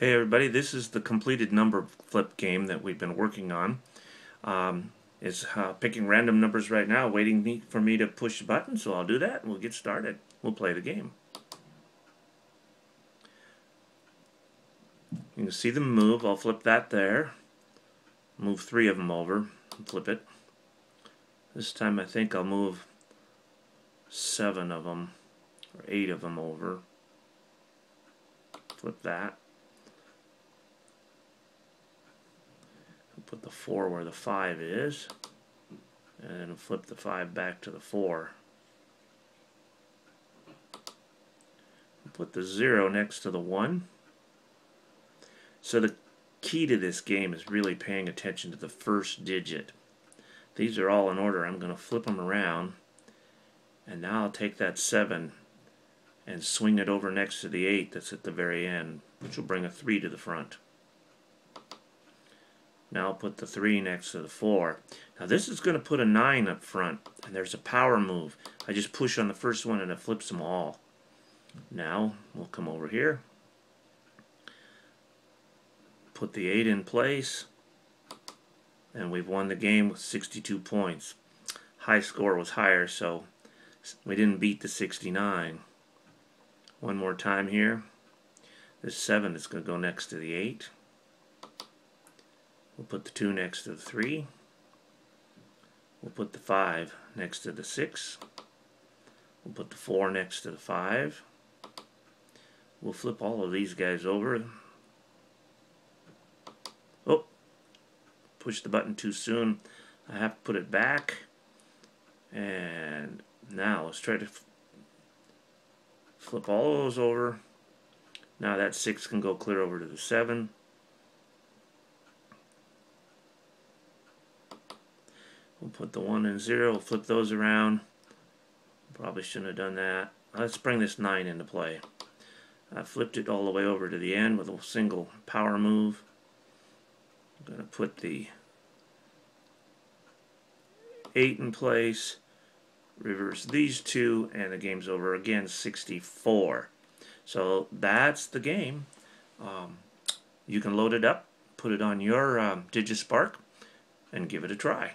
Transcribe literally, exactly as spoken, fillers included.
Hey everybody, this is the completed number flip game that we've been working on. Um, it's uh, picking random numbers right now, waiting me, for me to push the button, so I'll do that and we'll get started. We'll play the game. You can see them move. I'll flip that there. Move three of them over and flip it. This time I think I'll move seven of them, or eight of them over. Flip that. Put the four where the five is, and flip the five back to the four. Put the zero next to the one. So the key to this game is really paying attention to the first digit. These are all in order. I'm going to flip them around, and now I'll take that seven and swing it over next to the eight that's at the very end, which will bring a three to the front. Now I'll put the three next to the four. Now this is going to put a nine up front, and there's a power move. I just push on the first one and it flips them all. Now we'll come over here, put the eight in place, and we've won the game with sixty-two points. High score was higher, so we didn't beat the sixty-nine. One more time here. This seven is going to go next to the eight. We'll put the two next to the three. We'll put the five next to the six. We'll put the four next to the five. We'll flip all of these guys over. Oh, pushed the button too soon. I have to put it back. And now let's try to flip all of those over. Now that six can go clear over to the seven. We'll put the one and zero, we'll flip those around. Probably shouldn't have done that. Let's bring this nine into play. I flipped it all the way over to the end with a single power move. I'm going to put the eight in place, reverse these two, and the game's over again, sixty-four. So that's the game. Um, you can load it up, put it on your um, DigiSpark, and give it a try.